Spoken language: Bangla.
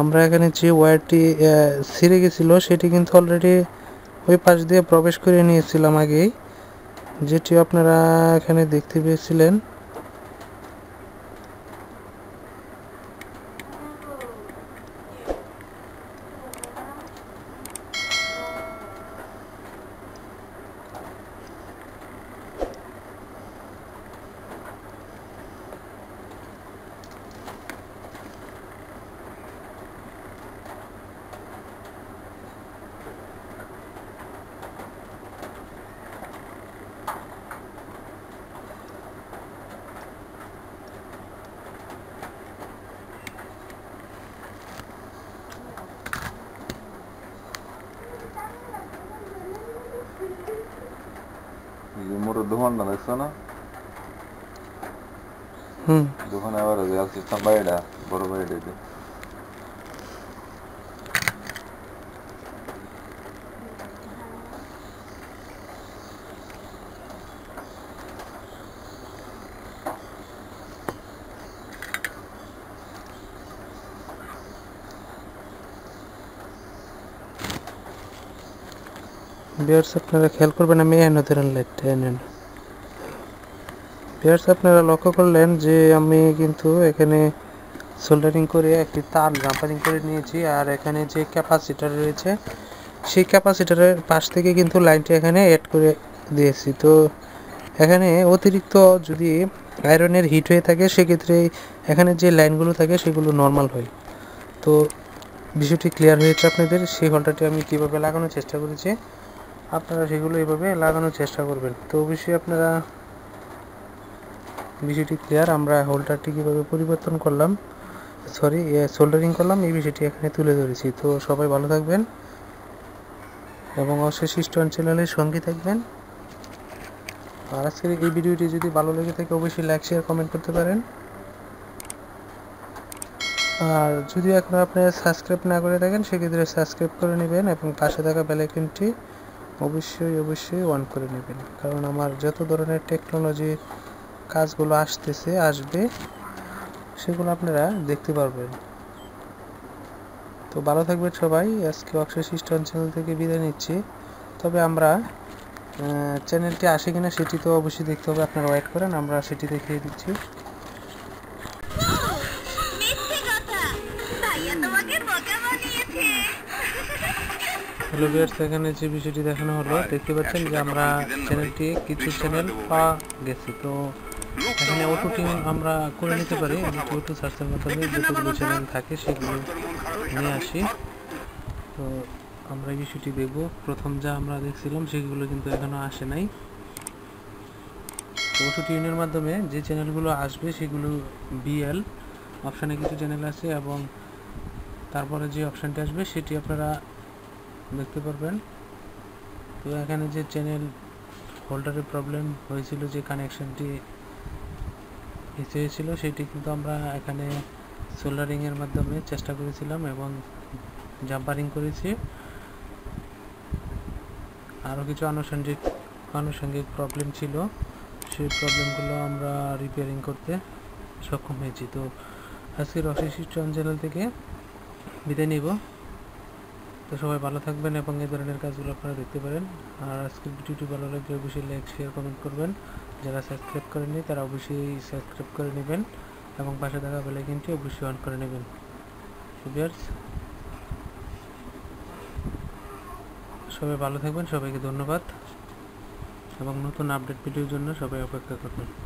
আমরা এখানে যে ওয়্যারটি ছিঁড়ে গিয়েছিল সেটি কিন্তু অলরেডি ওই পাশ দিয়ে প্রবেশ করে নিয়েছিলাম আগেই, যেটি আপনারা এখানে দেখতে পেয়েছিলেন। दुकान ना दुकान बैठा बरबैठ अपनारा ख्याल करबें मेन लाइट एन বিয়ার্স আপনারা লক্ষ্য করলেন যে আমি কিন্তু এখানে সোল্ডারিং করে একটি তার জাম্পারিং করে নিয়েছি। আর এখানে যে ক্যাপাসিটার রয়েছে সেই ক্যাপাসিটারের পাশ থেকে কিন্তু লাইনটি এখানে অ্যাড করে দিয়েছি। তো এখানে অতিরিক্ত যদি আয়রনের হিট হয়ে থাকে সেক্ষেত্রে এখানে যে লাইনগুলো থাকে সেগুলো নর্মাল হয়। তো বিষয়টি ক্লিয়ার হয়েছে আপনাদের। সেই ঘন্টাটি আমি কীভাবে লাগানোর চেষ্টা করেছি, আপনারা সেগুলো এইভাবে লাগানোর চেষ্টা করবেন। তো অবশ্যই আপনারা বিষয়টি ক্লিয়ার। আমরা হোল্ডারটি কীভাবে পরিবর্তন করলাম, সরি সোল্ডারিং করলাম, এই বিষয়টি এখানে তুলে ধরেছি। তো সবাই ভালো থাকবেন এবং অবশ্যই টন চ্যানেলের সঙ্গে থাকবেন। আর আজকের এই ভিডিওটি যদি ভালো লেগে থাকে অবশ্যই লাইক শেয়ার কমেন্ট করতে পারেন। আর যদি এখন আপনারা সাবস্ক্রাইব না করে থাকেন সেক্ষেত্রে সাবস্ক্রাইব করে নেবেন এবং পাশে থাকা বেল আইকনটি অবশ্যই অন করে নেবেন, কারণ আমার যত ধরনের টেকনোলজি কাজগুলো আসবে সেগুলো আপনারা দেখতে পারবেন। তো ভালো থাকবেন সবাই। আজকে অক্ষয় সিস্টেম চ্যানেল থেকে বিদায় নিচ্ছি। তবে আমরা চ্যানেলটি আসে কিনা সেটি তো অবশ্যই দেখতে হবে, আপনারা ওয়েট করেন, আমরা সেটি দেখিয়ে দিচ্ছি। হ্যালো ভিউয়ার্স, এখানে যে বিষয়টি দেখানো হলো দেখতে পাচ্ছেন যে আমরা চ্যানেলটি কিছু চ্যানেল পাওয়া গেছে। তো এখানে অটো টিম আমরা করে নিতে পারি, অটো সার্চের মাধ্যমে যতগুলো চ্যানেল থাকে সেগুলো নিয়ে আসি। তো আমরা এই বিষয়টি দেখব। প্রথম যা আমরা দেখছিলাম সেগুলো কিন্তু এখনও আসে নাই। তো অটো টিউনের মাধ্যমে যে চ্যানেলগুলো আসবে সেগুলো বিএল অপশানে কিছু চ্যানেল আছে এবং তারপরে যে অপশানটি আসবে সেটি আপনারা দেখতে পারবেন। তো এখানে যে চ্যানেল হোল্ডারের প্রবলেম হয়েছিল, যে কানেকশানটি হয়েছিল সেটি কিন্তু আমরা এখানে সোল্ডারিংয়ের মাধ্যমে চেষ্টা করেছিলাম এবং জাম্পারিং করেছি। আরও কিছু আনুষঙ্গিক প্রবলেম ছিল, সেই প্রবলেমগুলো আমরা রিপেয়ারিং করতে সক্ষম হয়েছি। তো আজকের অক্ষয় সিস্টেম চ্যানেল থেকে বিদায় নিব। তো সবাই ভালো থাকবেন এবং এই ধরনের কাজগুলো আপনারা দেখতে পারেন। আর আজকের ভিডিওটি ভালো লাগলে অবশ্যই লাইক শেয়ার কমেন্ট করবেন। যারা সাবস্ক্রাইব করেননি তারা অবশ্যই সাবস্ক্রাইব করে নেবেন এবং পাশে থাকা বেল আইকনটি অবশ্যই অন করে নেবেন। সবাই ভালো থাকবেন, সবাইকে ধন্যবাদ এবং নতুন আপডেট ভিডিওর জন্য সবাই অপেক্ষা করবেন।